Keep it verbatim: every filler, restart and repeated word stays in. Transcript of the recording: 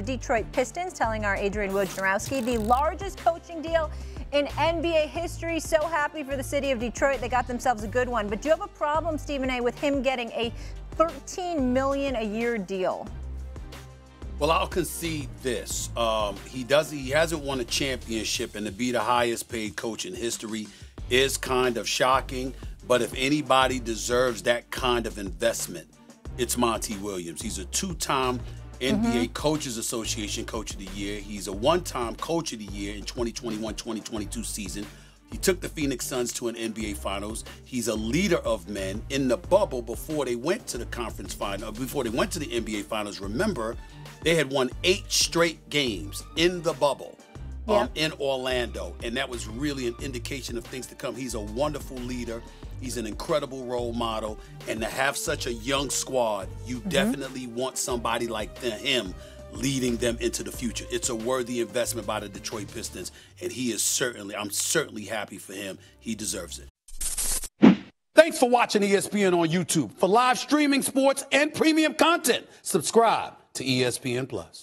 the Detroit Pistons, telling our Adrian Wojnarowski, the largest coaching deal in N B A history. So happy for the city of Detroit. They got themselves a good one. But do you have a problem, Stephen A., with him getting a thirteen million dollars a year deal? Well, I'll concede this. Um, he does. He hasn't won a championship, and to be the highest-paid coach in history is kind of shocking. But if anybody deserves that kind of investment, it's Monty Williams. He's a two-time N B A mm-hmm. Coaches Association Coach of the Year. He's a one-time Coach of the Year in twenty twenty-one twenty twenty-two season. He took the Phoenix Suns to an N B A Finals. He's a leader of men in the bubble before they went to the conference final, before they went to the N B A Finals. Remember, they had won eight straight games in the bubble yeah. um, in Orlando, and that was really an indication of things to come. He's a wonderful leader. He's an incredible role model, and to have such a young squad, you mm-hmm. definitely want somebody like the, him leading them into the future. It's a worthy investment by the Detroit Pistons, and he is certainly, I'm certainly happy for him. He deserves it. Thanks for watching E S P N on YouTube. For live streaming, sports, and premium content, subscribe to E S P N Plus.